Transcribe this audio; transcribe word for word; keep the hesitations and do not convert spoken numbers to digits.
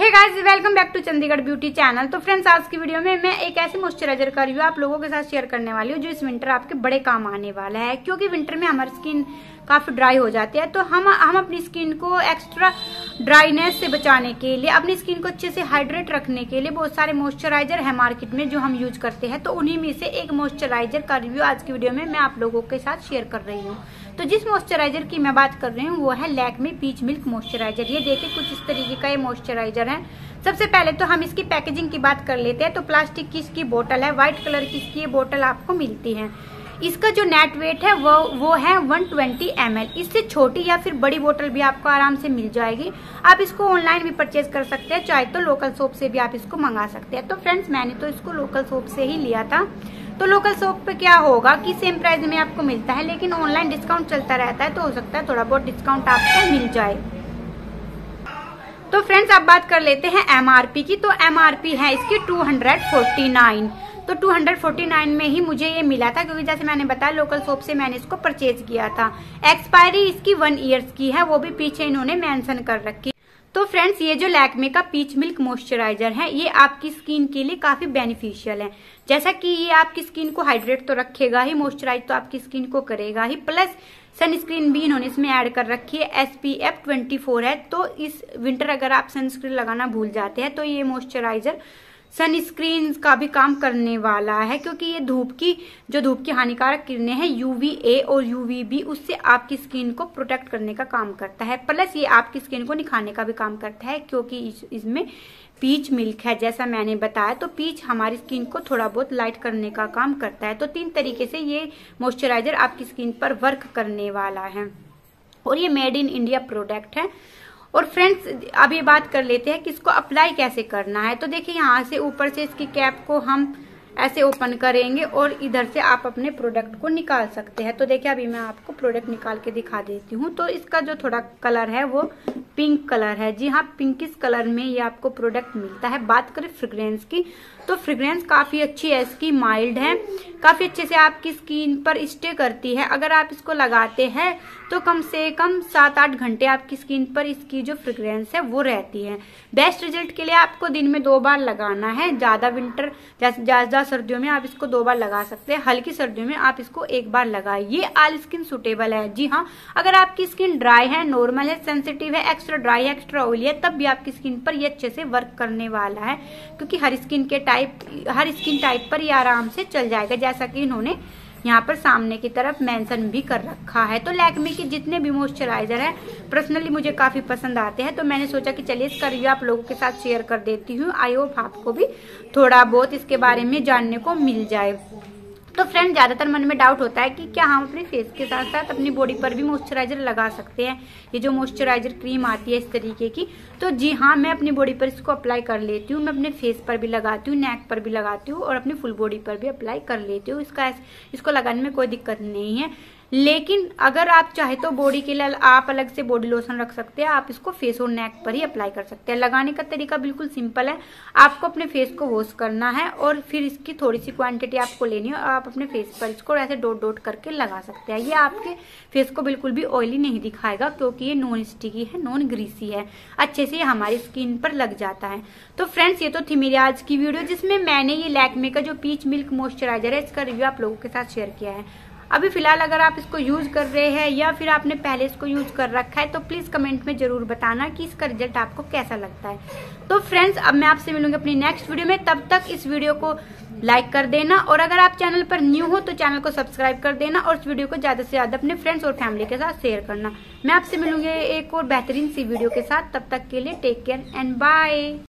Hey guys, welcome back to Chandigarh beauty channel. तो friends, आज की वीडियो में मैं एक ऐसे मॉइस्चराइजर का रिव्यू आप लोगों के साथ शेयर करने वाली हूँ जो इस विंटर आपके बड़े काम आने वाला है, क्योंकि विंटर में हमारी स्किन काफी ड्राई हो जाती है। तो हम हम अपनी स्किन को एक्स्ट्रा ड्राइनेस से बचाने के लिए, अपनी स्किन को अच्छे से हाइड्रेट रखने के लिए बहुत सारे मॉइस्चराइजर है मार्केट में जो हम यूज करते हैं। तो उन्हीं में से एक मॉइस्चराइजर का रिव्यू आज की वीडियो में मैं आप लोगों के साथ शेयर कर रही हूँ। तो जिस मॉइस्चराइजर की मैं बात कर रही हूँ वो है लैक्मे पीच मिल्क मॉइस्चराइजर। ये देखिए कुछ इस तरीके का ये मॉइस्चराइजर है। सबसे पहले तो हम इसकी पैकेजिंग की बात कर लेते हैं। तो प्लास्टिक की इसकी बोतल है, व्हाइट कलर की इसकी ये बोतल आपको मिलती है। इसका जो नेट वेट है वो वो है एक सौ बीस एम एल। इससे छोटी या फिर बड़ी बोतल भी आपको आराम से मिल जाएगी। आप इसको ऑनलाइन भी परचेज कर सकते हैं, चाहे तो लोकल शॉप से भी आप इसको मंगा सकते हैं। तो फ्रेंड्स, मैंने तो इसको लोकल शॉप से ही लिया था। तो लोकल शॉप पे क्या होगा कि सेम प्राइस में आपको मिलता है, लेकिन ऑनलाइन डिस्काउंट चलता रहता है, तो हो सकता है थोड़ा बहुत डिस्काउंट आपको मिल जाए। तो फ्रेंड्स, आप बात कर लेते हैं एमआरपी की। तो एमआरपी है इसकी टू हंड्रेड फोर्टी नाइन। तो टू हंड्रेड फोर्टी नाइन में ही मुझे ये मिला था, क्योंकि जैसे मैंने बताया लोकल शॉप से मैंने इसको परचेज किया था। एक्सपायरी इसकी वन ईयर्स की है, वो भी पीछे इन्होंने मेंशन कर रखी। तो फ्रेंड्स, ये जो लैक्मे का पीच मिल्क मॉइस्चराइजर है ये आपकी स्किन के लिए काफी बेनिफिशियल है। जैसा कि ये आपकी स्किन को हाइड्रेट तो रखेगा ही, मॉइस्चराइज तो आपकी स्किन को करेगा ही, प्लस सनस्क्रीन भी इन्होंने इसमें ऐड कर रखी है। S P F twenty four है। तो इस विंटर अगर आप सनस्क्रीन लगाना भूल जाते हैं तो ये मॉइस्चराइजर सनस्क्रीन का भी काम करने वाला है, क्योंकि ये धूप की जो धूप की हानिकारक किरणें हैं यू वी ए और यू वी बी, उससे आपकी स्किन को प्रोटेक्ट करने का काम करता है। प्लस ये आपकी स्किन को निखारने का भी काम करता है, क्योंकि इसमें पीच मिल्क है जैसा मैंने बताया। तो पीच हमारी स्किन को थोड़ा बहुत लाइट करने का काम करता है। तो तीन तरीके से ये मॉइस्चराइजर आपकी स्किन पर वर्क करने वाला है, और ये मेड इन इंडिया प्रोडक्ट है। और फ्रेंड्स, अब ये बात कर लेते हैं कि इसको अप्लाई कैसे करना है। तो देखिए, यहाँ से ऊपर से इसकी कैप को हम ऐसे ओपन करेंगे और इधर से आप अपने प्रोडक्ट को निकाल सकते हैं। तो देखिए, अभी मैं आपको प्रोडक्ट निकाल के दिखा देती हूँ। तो इसका जो थोड़ा कलर है वो पिंक कलर है। जी हाँ, पिंकिश कलर में ये आपको प्रोडक्ट मिलता है। बात करें फ्रेग्रेंस की, तो फ्रेग्रेंस काफ़ी अच्छी है इसकी, माइल्ड है, काफ़ी अच्छे से आपकी स्किन पर स्टे करती है। अगर आप इसको लगाते हैं तो कम से कम सात आठ घंटे आपकी स्किन पर इसकी जो फ्रेग्रेंस है वो रहती है। बेस्ट रिजल्ट के लिए आपको दिन में दो बार लगाना है। ज़्यादा विंटर ज़्यादा सर्दियों में आप इसको दो बार लगा सकते हैं, हल्की सर्दियों में आप इसको एक बार लगाए। ये ऑल स्किन सुटेबल है। जी हाँ, अगर आपकी स्किन ड्राई है, नॉर्मल है, सेंसिटिव है, एक्स्ट्रा ड्राई है, एक्स्ट्रा ऑयली है, तब भी आपकी स्किन पर ये अच्छे से वर्क करने वाला है, क्योंकि हर स्किन के टाइप हर स्किन टाइप पर ये आराम से चल जाएगा, जैसा कि इन्होंने यहाँ पर सामने की तरफ मेंशन भी कर रखा है। तो लैक्मे के जितने भी मॉइस्चराइजर है पर्सनली मुझे काफी पसंद आते हैं, तो मैंने सोचा कि चलिए इसका रिव्यू आप लोगों के साथ शेयर कर देती हूँ। आई होप आपको भी थोड़ा बहुत इसके बारे में जानने को मिल जाए। तो फ्रेंड, ज़्यादातर मन में डाउट होता है कि क्या हम अपने फेस के साथ साथ अपनी बॉडी पर भी मॉइस्चराइजर लगा सकते हैं। ये जो मॉइस्चराइजर क्रीम आती है इस तरीके की, तो जी हाँ, मैं अपनी बॉडी पर इसको अप्लाई कर लेती हूँ। मैं अपने फेस पर भी लगाती हूँ, नेक पर भी लगाती हूँ और अपनी फुल बॉडी पर भी अप्लाई कर लेती हूँ। इसका इसको लगाने में कोई दिक्कत नहीं है। लेकिन अगर आप चाहे तो बॉडी के लिए आप अलग से बॉडी लोशन रख सकते हैं। आप इसको फेस और नेक पर ही अप्लाई कर सकते हैं। लगाने का तरीका बिल्कुल सिंपल है। आपको अपने फेस को वॉश करना है और फिर इसकी थोड़ी सी क्वांटिटी आपको लेनी है और आप अपने फेस पर इसको ऐसे डॉट डॉट करके लगा सकते हैं। ये आपके फेस को बिल्कुल भी ऑयली नहीं दिखाएगा, क्योंकि ये नॉन स्टिकी है, नॉन ग्रीसी है, अच्छे से हमारी स्किन पर लग जाता है। तो फ्रेंड्स, ये तो थी मेरी आज की वीडियो, जिसमें मैंने ये लैक्मे का जो पीच मिल्क मॉइस्चराइजर है इसका रिव्यू आप लोगों के साथ शेयर किया है। अभी फिलहाल अगर आप इसको यूज़ कर रहे हैं या फिर आपने पहले इसको यूज़ कर रखा है तो प्लीज़ कमेंट में ज़रूर बताना कि इसका रिजल्ट आपको कैसा लगता है। तो फ्रेंड्स, अब मैं आपसे मिलूंगी अपनी नेक्स्ट वीडियो में। तब तक इस वीडियो को लाइक कर देना, और अगर आप चैनल पर न्यू हो तो चैनल को सब्सक्राइब कर देना, और इस वीडियो को ज़्यादा से ज़्यादा अपने फ्रेंड्स और फैमिली के साथ शेयर करना। मैं आपसे मिलूंगी एक और बेहतरीन सी वीडियो के साथ। तब तक के लिए टेक केयर एंड बाय।